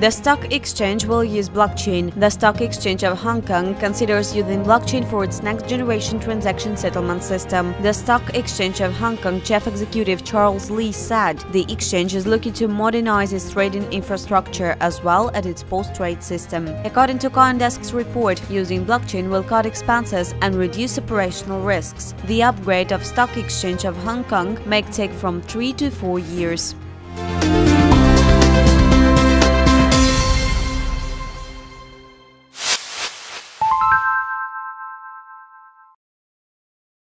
The stock exchange will use blockchain. The Stock Exchange of Hong Kong considers using blockchain for its next-generation transaction settlement system. The Stock Exchange of Hong Kong chief executive Charles Li said the exchange is looking to modernize its trading infrastructure as well as its post-trade system. According to CoinDesk's report, using blockchain will cut expenses and reduce operational risks. The upgrade of Stock Exchange of Hong Kong may take from 3 to 4 years.